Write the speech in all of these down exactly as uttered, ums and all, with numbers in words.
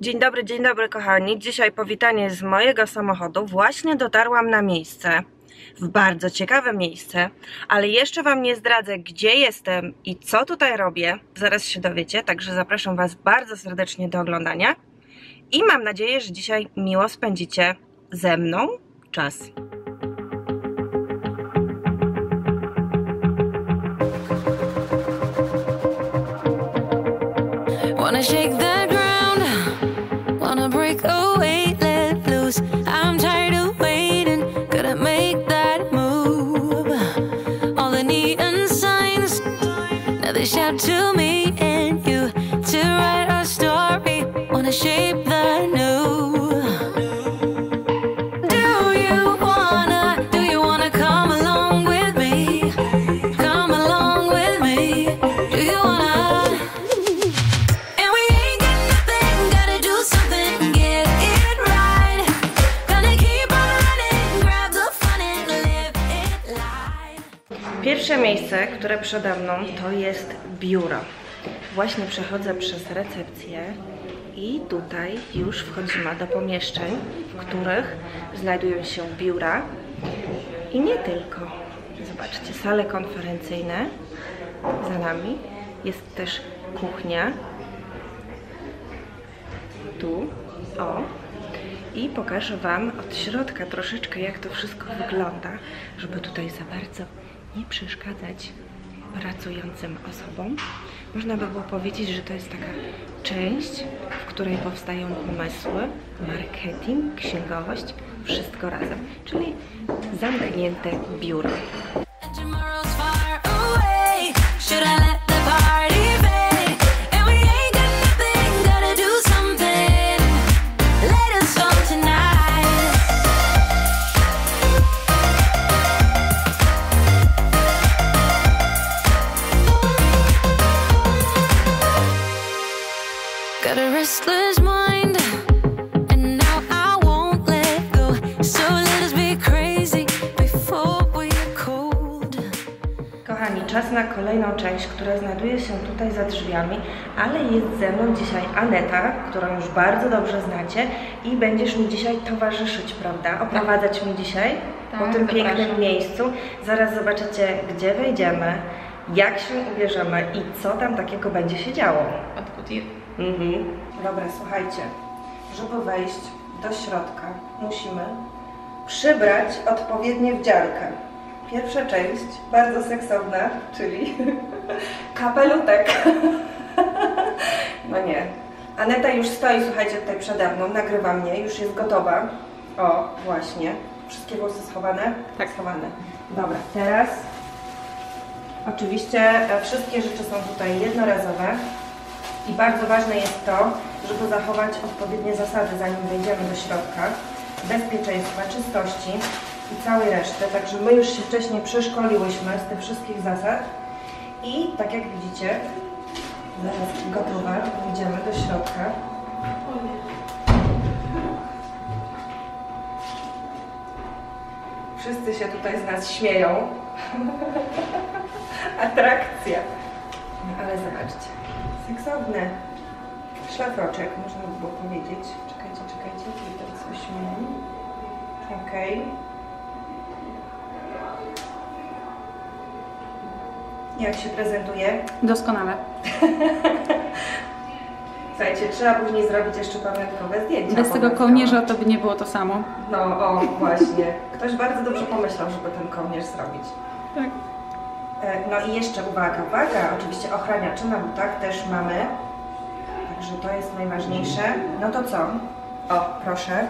Dzień dobry, dzień dobry kochani. Dzisiaj powitanie z mojego samochodu. Właśnie dotarłam na miejsce, w bardzo ciekawe miejsce, ale jeszcze wam nie zdradzę, gdzie jestem i co tutaj robię. Zaraz się dowiecie, także zapraszam was bardzo serdecznie do oglądania i mam nadzieję, że dzisiaj miło spędzicie ze mną czas. Wanna shake the ground, wanna break away, let loose. I'm tired of waiting, gotta make that move. All the neon signs, now they shout to me and you to write our story. Wanna shape the new. Pierwsze miejsce, które przede mną, to jest biuro. Właśnie przechodzę przez recepcję i tutaj już wchodzimy do pomieszczeń, w których znajdują się biura i nie tylko. Zobaczcie, sale konferencyjne za nami, jest też kuchnia. Tu, o. I pokażę wam od środka troszeczkę, jak to wszystko wygląda, żeby tutaj za bardzo nie przeszkadzać pracującym osobom. Można by było powiedzieć, że to jest taka część, w której powstają pomysły, marketing, księgowość, wszystko razem, czyli zamknięte biuro. Kochani, czas na kolejną część, która znajduje się tutaj za drzwiami, ale jest ze mną dzisiaj Aneta, którą już bardzo dobrze znacie i będziesz mi dzisiaj towarzyszyć, prawda? Oprowadzać tak. mi dzisiaj tak, po tym zapraszam. pięknym miejscu. Zaraz zobaczycie, gdzie wejdziemy, jak się ubierzemy i co tam takiego będzie się działo. Mhm. Dobra, słuchajcie, żeby wejść do środka, musimy przybrać odpowiednie wdziankę. Pierwsza część, bardzo seksowna, czyli kapelutek. No nie. Aneta już stoi, słuchajcie, tutaj przede mną, nagrywa mnie, już jest gotowa. O, właśnie. Wszystkie włosy schowane? Tak, schowane. Dobra, teraz oczywiście wszystkie rzeczy są tutaj jednorazowe. I bardzo ważne jest to, żeby zachować odpowiednie zasady, zanim wejdziemy do środka, bezpieczeństwa, czystości i całej reszty. Także my już się wcześniej przeszkoliłyśmy z tych wszystkich zasad i tak jak widzicie, zaraz gotowa, wejdziemy do środka. Wszyscy się tutaj z nas śmieją. Atrakcja. Ale zobaczcie. Seksowne. Szlafroczek, można by było powiedzieć. Czekajcie, czekajcie, czyli teraz ośmiu. Okej. Okay. Jak się prezentuje? Doskonale. Słuchajcie, trzeba później zrobić jeszcze pamiątkowe zdjęcia. Bez tego kołnierza to by nie było to samo. No, o, właśnie. Ktoś bardzo dobrze pomyślał, żeby ten kołnierz zrobić. Tak. No i jeszcze uwaga, uwaga, oczywiście ochraniaczy na butach też mamy, także to jest najważniejsze. No to co? O, proszę,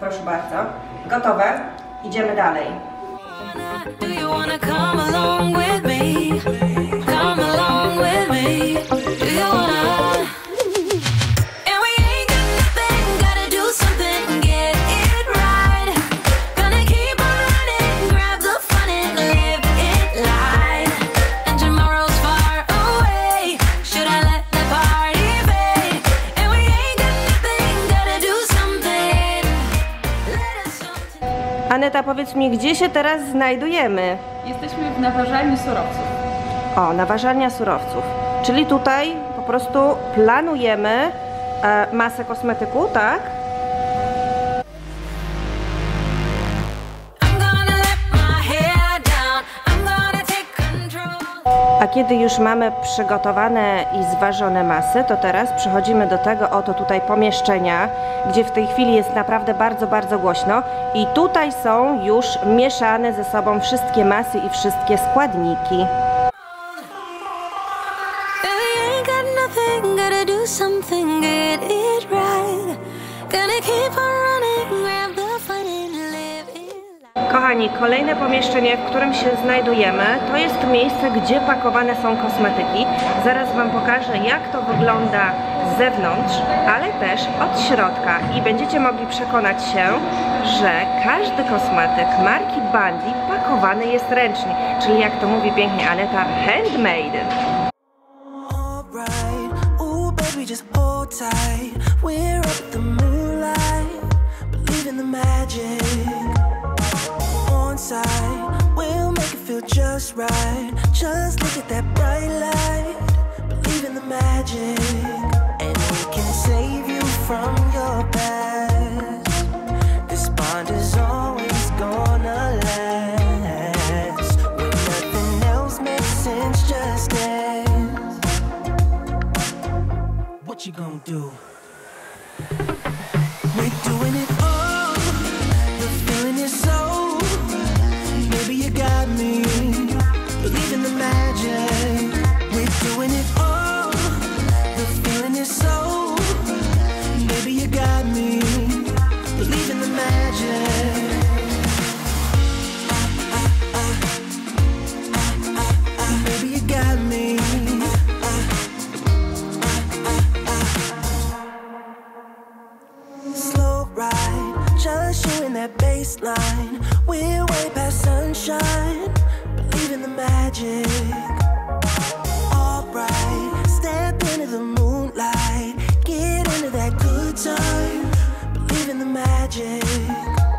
proszę bardzo. Gotowe? Idziemy dalej. Aneta, powiedz mi, gdzie się teraz znajdujemy? Jesteśmy w naważalni surowców. O, naważalnia surowców. Czyli tutaj po prostu planujemy e, masę kosmetyku, tak? A kiedy już mamy przygotowane i zważone masy, to teraz przechodzimy do tego oto tutaj pomieszczenia, gdzie w tej chwili jest naprawdę bardzo, bardzo głośno. I tutaj są już mieszane ze sobą wszystkie masy i wszystkie składniki. Kochani, kolejne pomieszczenie, w którym się znajdujemy, to jest miejsce, gdzie pakowane są kosmetyki. Zaraz Wam pokażę, jak to wygląda z zewnątrz, ale też od środka. I będziecie mogli przekonać się, że każdy kosmetyk marki Bundy pakowany jest ręcznie. Czyli jak to mówi pięknie Aneta, handmade. We'll make it feel just right. Just look at that bright light. Believe in the magic, and we can save you from your past. This bond is always gonna last. When nothing else makes sense, just dance. What you gonna do? We're doing it all. The feeling is so. We're way past sunshine. Believe in the magic. All right, step into the moonlight. Get into that good time. Believe in the magic,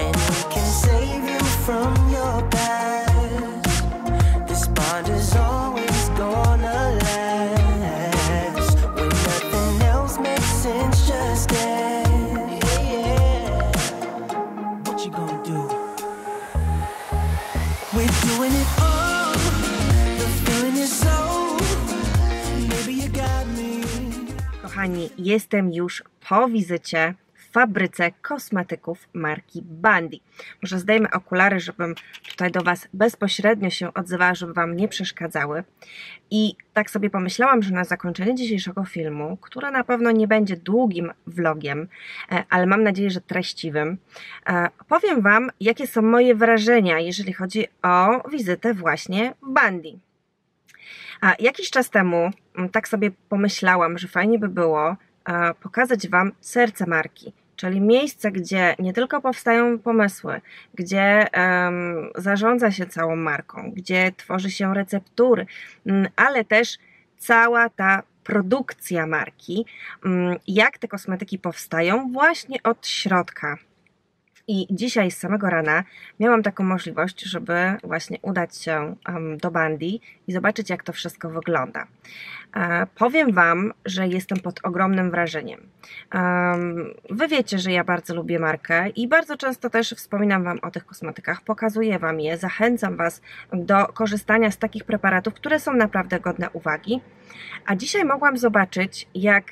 and we can save you from your past. This bond is always gonna last. When nothing else makes sense, just dance. Kochani, jestem już po wizycie w fabryce kosmetyków marki Bundy. Może zdejmę okulary, żebym tutaj do Was bezpośrednio się odzywała, żeby Wam nie przeszkadzały. I tak sobie pomyślałam, że na zakończenie dzisiejszego filmu, który na pewno nie będzie długim vlogiem, ale mam nadzieję, że treściwym, powiem Wam, jakie są moje wrażenia, jeżeli chodzi o wizytę właśnie w Bundy. A jakiś czas temu tak sobie pomyślałam, że fajnie by było pokazać Wam serce marki, czyli miejsce, gdzie nie tylko powstają pomysły, gdzie um, zarządza się całą marką, gdzie tworzy się receptury, ale też cała ta produkcja marki, jak te kosmetyki powstają właśnie od środka. I dzisiaj z samego rana miałam taką możliwość, żeby właśnie udać się do Bundy i zobaczyć, jak to wszystko wygląda. E, powiem Wam, że jestem pod ogromnym wrażeniem. E, wy wiecie, że ja bardzo lubię markę i bardzo często też wspominam Wam o tych kosmetykach, pokazuję Wam je, zachęcam Was do korzystania z takich preparatów, które są naprawdę godne uwagi. A dzisiaj mogłam zobaczyć, jak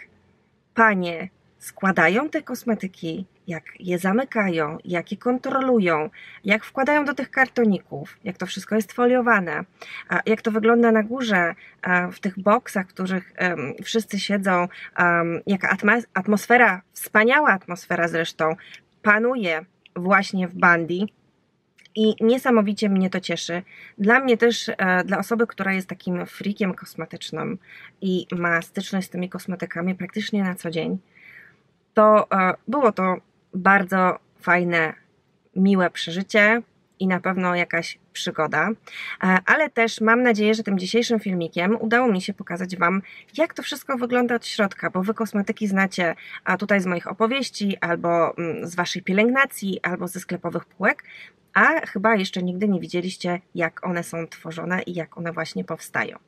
panie składają te kosmetyki, jak je zamykają, jak je kontrolują, jak wkładają do tych kartoników, jak to wszystko jest foliowane, jak to wygląda na górze, w tych boksach, w których wszyscy siedzą, jaka atmosfera, wspaniała atmosfera zresztą, panuje właśnie w Bundy. I niesamowicie mnie to cieszy. Dla mnie też, dla osoby, która jest takim freakiem kosmetycznym i ma styczność z tymi kosmetykami praktycznie na co dzień, to było to bardzo fajne, miłe przeżycie i na pewno jakaś przygoda, ale też mam nadzieję, że tym dzisiejszym filmikiem udało mi się pokazać Wam, jak to wszystko wygląda od środka, bo Wy kosmetyki znacie a tutaj z moich opowieści, albo z Waszej pielęgnacji, albo ze sklepowych półek, a chyba jeszcze nigdy nie widzieliście, jak one są tworzone i jak one właśnie powstają.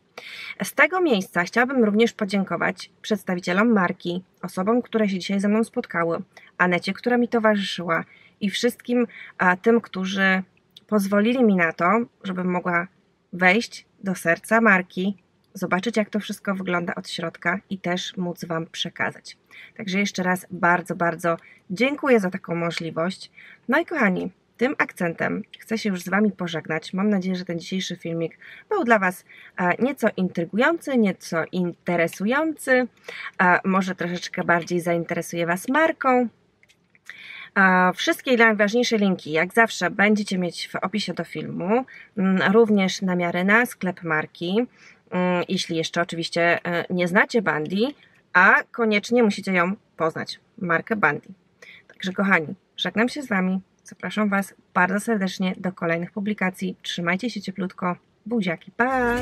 Z tego miejsca chciałabym również podziękować przedstawicielom marki, osobom, które się dzisiaj ze mną spotkały, Anecie, która mi towarzyszyła i wszystkim a, tym, którzy pozwolili mi na to, żebym mogła wejść do serca marki, zobaczyć, jak to wszystko wygląda od środka i też móc Wam przekazać. Także jeszcze raz bardzo, bardzo dziękuję za taką możliwość. No i kochani, tym akcentem chcę się już z Wami pożegnać. Mam nadzieję, że ten dzisiejszy filmik był dla Was nieco intrygujący, nieco interesujący, może troszeczkę bardziej zainteresuje Was marką. Wszystkie najważniejsze linki, jak zawsze, będziecie mieć w opisie do filmu, również namiary na sklep marki, jeśli jeszcze oczywiście nie znacie Bandi, a koniecznie musicie ją poznać, markę Bandi. Także kochani, żegnam się z Wami, zapraszam Was bardzo serdecznie do kolejnych publikacji, trzymajcie się cieplutko, buziaki, pa!